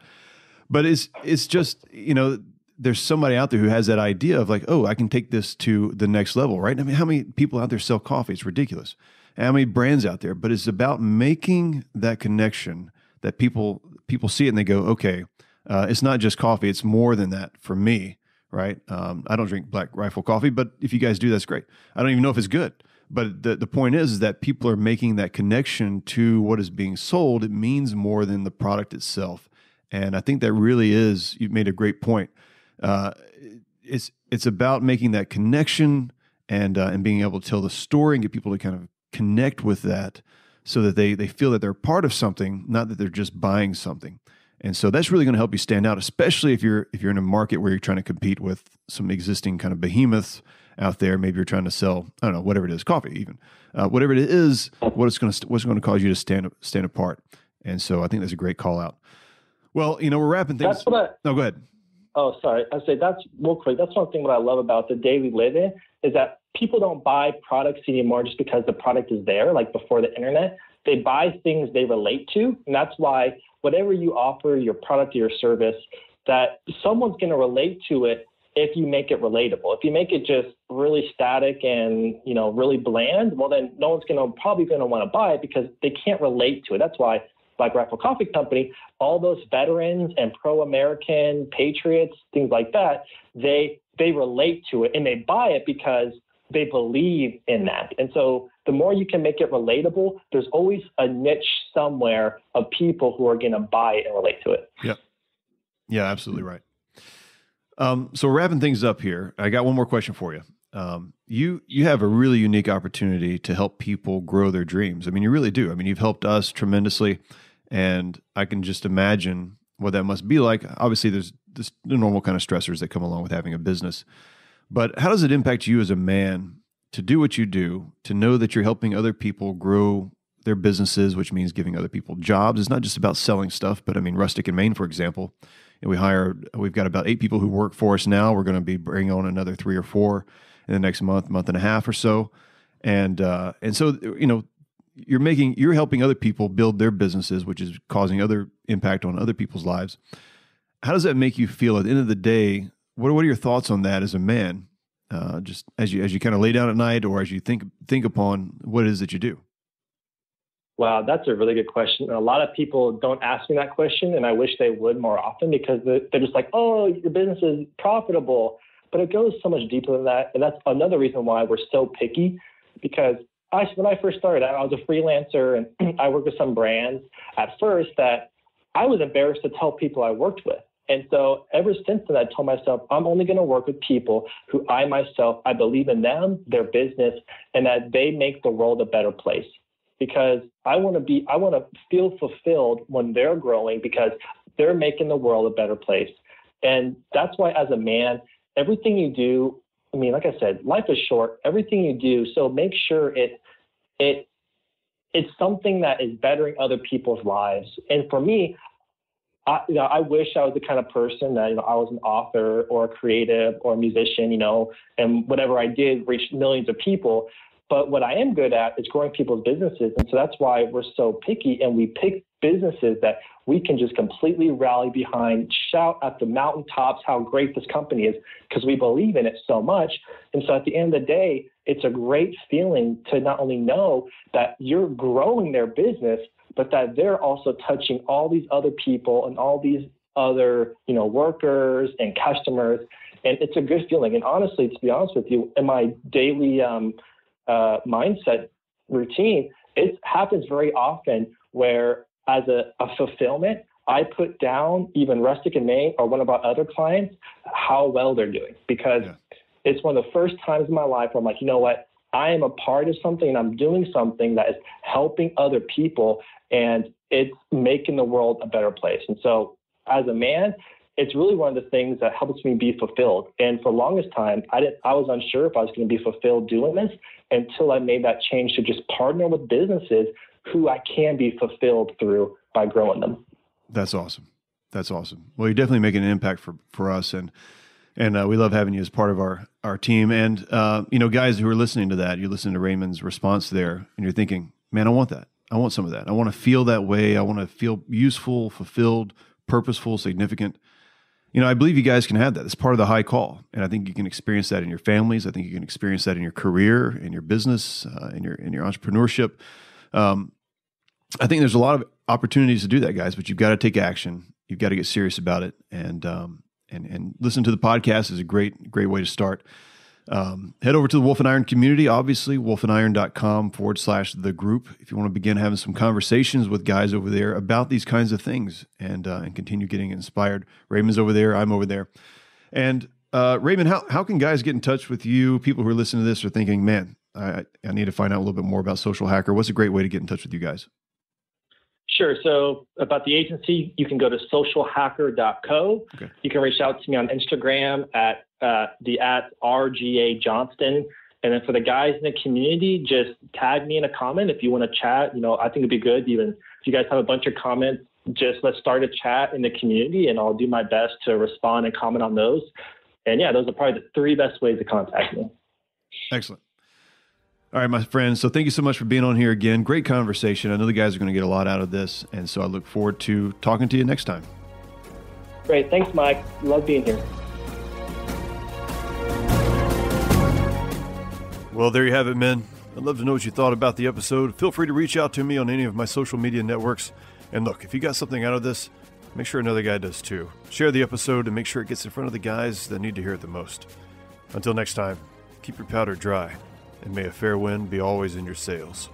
But it's just, you know, there's somebody out there who has that idea of like, oh, I can take this to the next level, right? I mean, how many people out there sell coffee? It's ridiculous. And how many brands out there? But it's about making that connection that people see it and they go, okay, it's not just coffee. It's more than that for me, right? I don't drink Black Rifle Coffee, but if you guys do, that's great. I don't even know if it's good. But the point is that people are making that connection to what is being sold. It means more than the product itself. And I think that really is, you've made a great point. It's about making that connection and being able to tell the story and get people to kind of connect with that so that they feel that they're part of something, not that they're just buying something. And so that's really going to help you stand out, especially if you're in a market where you're trying to compete with some existing kind of behemoths out there. Maybe you're trying to sell, I don't know, whatever it is, coffee even, whatever it is, what's going to cause you to stand apart. And so I think that's a great call out. Well, you know, we're wrapping things. No, go ahead. Oh, sorry. I say that's real quick. That's one thing what I love about the day we live in is that people don't buy products anymore just because the product is there. Like before the internet, they buy things they relate to. And that's why whatever you offer, your product or your service, that someone's going to relate to it. If you make it relatable, if you make it just really static and, you know, really bland, well, then no one's probably going to want to buy it because they can't relate to it. That's why Black Rifle Coffee Company, all those veterans and pro-American patriots, things like that, they relate to it and they buy it because they believe in that. And so the more you can make it relatable, there's always a niche somewhere of people who are going to buy it and relate to it. Yeah. Yeah, absolutely right. So wrapping things up here, I got one more question for you. You have a really unique opportunity to help people grow their dreams. I mean, you really do. I mean, you've helped us tremendously, And I can just imagine what that must be like. Obviously, there's the normal kind of stressors that come along with having a business. But how does it impact you as a man to do what you do, to know that you're helping other people grow their businesses, which means giving other people jobs? It's not just about selling stuff, but I mean, Rustic and Main, for example, and we've got about 8 people who work for us now. We're going to be bringing on another 3 or 4 in the next month and a half or so. And so, you know, you're helping other people build their businesses, which is causing other impact on other people's lives. How does that make you feel at the end of the day? What are your thoughts on that as a man? Just as you kind of lay down at night, or as you think upon what it is that you do? Wow, that's a really good question. And a lot of people don't ask me that question, and I wish they would more often, because they're just like, oh, your business is profitable. But it goes so much deeper than that. And that's another reason why we're so picky, because when I first started, I was a freelancer, and I worked with some brands at first that I was embarrassed to tell people I worked with. And so ever since then, I told myself, I'm only going to work with people who I believe in them, their business, and that they make the world a better place. Because I want to feel fulfilled when they're growing, because they're making the world a better place. And that's why, as a man, everything you do, I mean, like I said, life is short, everything you do. So make sure it's something that is bettering other people's lives. And for me, I wish I was the kind of person that, I was an author or a creative or a musician, and whatever I did reached millions of people. But what I am good at is growing people's businesses. And so that's why we're so picky, and we pick businesses that we can just completely rally behind, shout at the mountaintops how great this company is, because we believe in it so much. And so at the end of the day, it's a great feeling to not only know that you're growing their business, but that they're also touching all these other people and all these other, workers and customers. And it's a good feeling. And honestly, to be honest with you, in my daily mindset routine, it happens very often where, as a fulfillment, I put down even Rustic and Main or one of our other clients, how well they're doing, because it's one of the first times in my life where I'm like, you know what, I am a part of something, and I'm doing something that is helping other people, and it's making the world a better place. And so as a man, it's really one of the things that helps me be fulfilled. And for the longest time, I was unsure if I was going to be fulfilled doing this, until I made that change to just partner with businesses who I can be fulfilled through by growing them. That's awesome. That's awesome. Well, you're definitely making an impact for us. And we love having you as part of our team. And, guys who are listening to that, you're listening to Raymond's response there, and you're thinking, man, I want that. I want some of that. I want to feel that way. I want to feel useful, fulfilled, purposeful, significant. I believe you guys can have that. It's part of the high call. And I think you can experience that in your families. I think you can experience that in your career, in your business, in your entrepreneurship. I think there's a lot of opportunities to do that, guys, but you've got to take action. You've got to get serious about it. And listen to the podcast is a great way to start. Head over to the Wolf and Iron community, obviously, wolfandiron.com/the group. If you want to begin having some conversations with guys over there about these kinds of things and continue getting inspired. Raymond's over there. I'm over there. And Raymond, how can guys get in touch with you? People who are listening to this are thinking, man, I need to find out a little bit more about Social Hacker. What's a great way to get in touch with you guys? Sure. So about the agency, you can go to socialhacker.co. Okay. You can reach out to me on Instagram at RGA Johnston. And then for the guys in the community, just tag me in a comment if you want to chat. I think it'd be good. Even if you guys have a bunch of comments, just let's start a chat in the community, and I'll do my best to respond and comment on those. And yeah, those are probably the 3 best ways to contact me. Excellent. All right, my friends. So thank you so much for being on here again. Great conversation. I know the guys are going to get a lot out of this. And so I look forward to talking to you next time. Great. Thanks, Mike. Love being here. Well, there you have it, men. I'd love to know what you thought about the episode. Feel free to reach out to me on any of my social media networks. And look, if you got something out of this, make sure another guy does too. Share the episode and make sure it gets in front of the guys that need to hear it the most. Until next time, keep your powder dry. And may a fair wind be always in your sails.